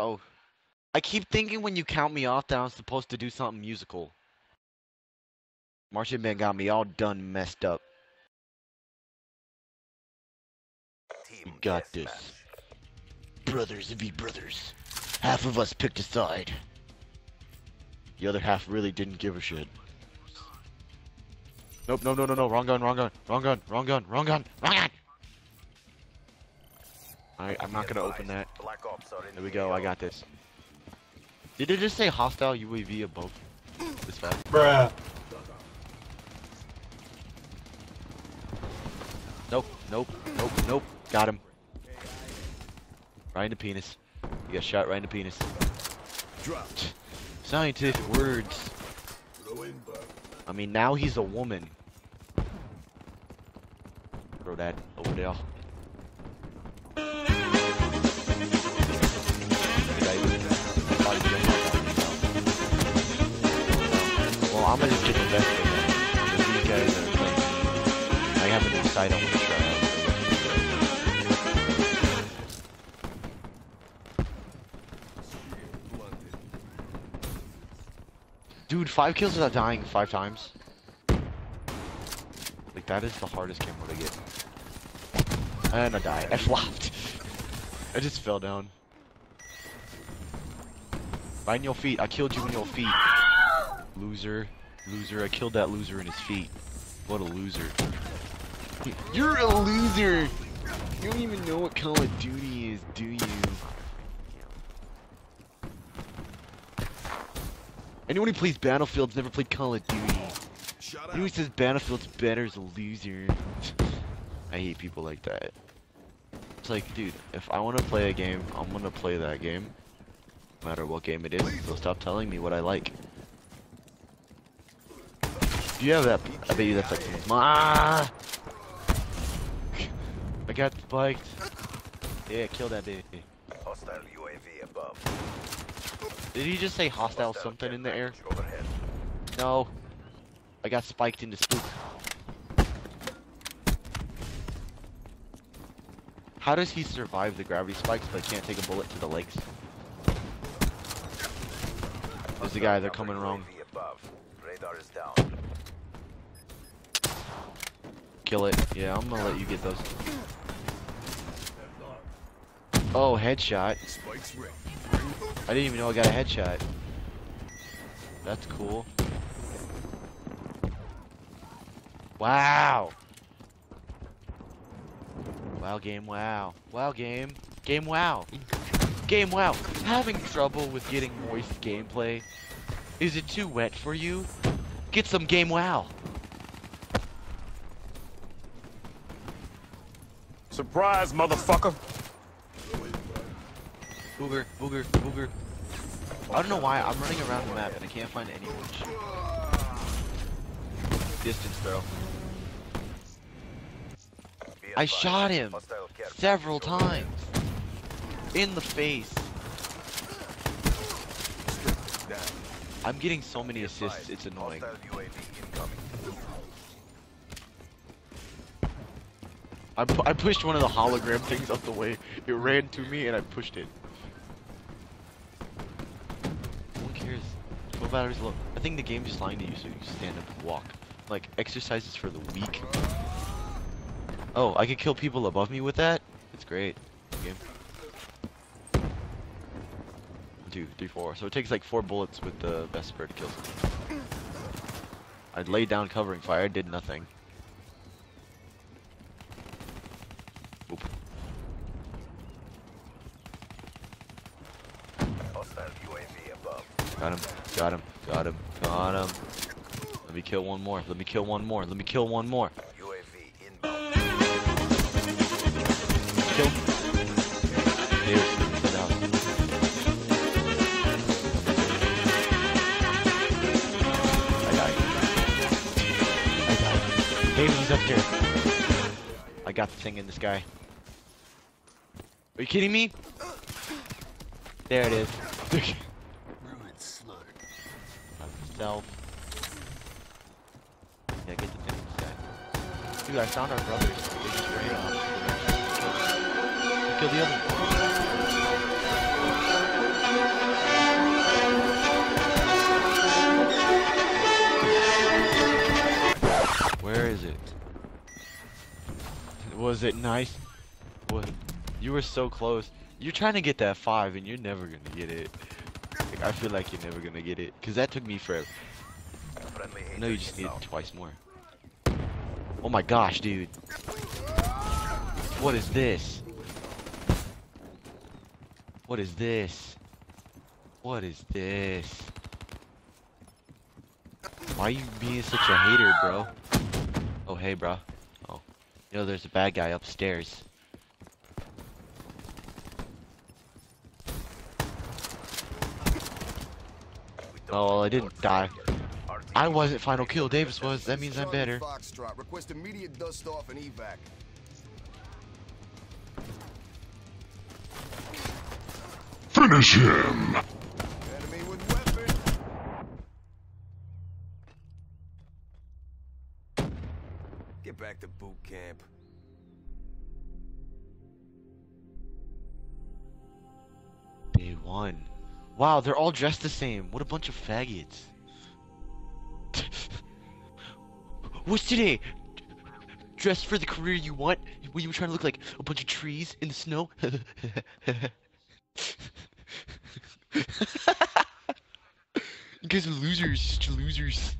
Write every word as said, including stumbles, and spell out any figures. Oh, I keep thinking when you count me off that I'm supposed to do something musical. Martian Man got me all done messed up. You got this. Brothers v brothers. Half of us picked a side. The other half really didn't give a shit. Nope, no, no, no, no. Wrong gun, wrong gun, wrong gun, wrong gun, wrong gun, wrong gun! Alright, I'm not gonna open that. There we go, I got this. Did it just say hostile U A V above this map? Bruh. Nope, nope, nope, nope. Got him. Right in the penis. You got shot right in the penis. Dropped. Scientific words. I mean, now he's a woman. Throw that over there. Well, I'm gonna just get the best of it. Because these guys are playing. I have a new side on the trial. Dude, five kills without dying five times. Like, that is the hardest camera to get. And I die. I flopped. I just fell down. Right in your feet. I killed you in your feet. Loser. Loser. I killed that loser in his feet. What a loser. You're a loser! You don't even know what Call of Duty is, do you? Anyone who plays Battlefield's never played Call of Duty. Anyone who says Battlefield's better is a loser. I hate people like that. It's like, dude, if I want to play a game, I'm going to play that game. No matter what game it is, they'll stop telling me what I like. Do you have that? I bet you that's like someone's mom. Ah! I got spiked. Yeah, kill that dude. Hostile U A V above. Did he just say hostile something in the air? No. I got spiked into spook. How does he survive the gravity spikes but can't take a bullet to the legs? There's the guy, they're coming wrong. Kill it. Yeah, I'm gonna let you get those. Oh, headshot. I didn't even know I got a headshot. That's cool. Wow! Wow game, wow. Wow game. Game wow. Game wow. Having trouble with getting moist gameplay? Is it too wet for you? Get some game wow. Surprise, motherfucker! Booger, booger, booger. I don't know why, I'm running around the map and I can't find any witch. Distance throw. I shot him several times. In the face. I'm getting so many assists, it's annoying. I, pu I pushed one of the hologram things up the way. It ran to me and I pushed it. Batteries low. I think the game just lying to you so you can stand up and walk. Like, exercises for the weak. Oh, I could kill people above me with that? It's great. Game. One, two, three, four. So it takes like four bullets with the Vesper to kill someone. I laid down covering fire, did nothing. Oop. Got him, got him, got him, got him. Let me kill one more, let me kill one more, let me kill one more. U A V inbound. Kill. Here's the house. I died. I died. Baby, he's up here. I got the thing in this guy. Are you kidding me? There it is. Self. Dude, I found our brothers. They just raided us. Kill the other one. Where is it? Was it nice? What? You were so close. You're trying to get that five, and you're never gonna get it. Like, I feel like you're never gonna get it, cause that took me forever. No, you just need it twice more. Oh my gosh, dude. What is this? What is this? What is this? Why are you being such a hater, bro? Oh, hey, bro. Oh. Yo, there's a bad guy upstairs. Oh, well, I didn't die. I wasn't final kill, Davis was. That means I'm better. Request immediate dust off and evac. Finish him. Enemy with weapon. Get back to boot camp. Day one. Wow, they're all dressed the same. What a bunch of faggots. What's today? Dress for the career you want? Were you trying to look like a bunch of trees in the snow? You guys are losers, such losers.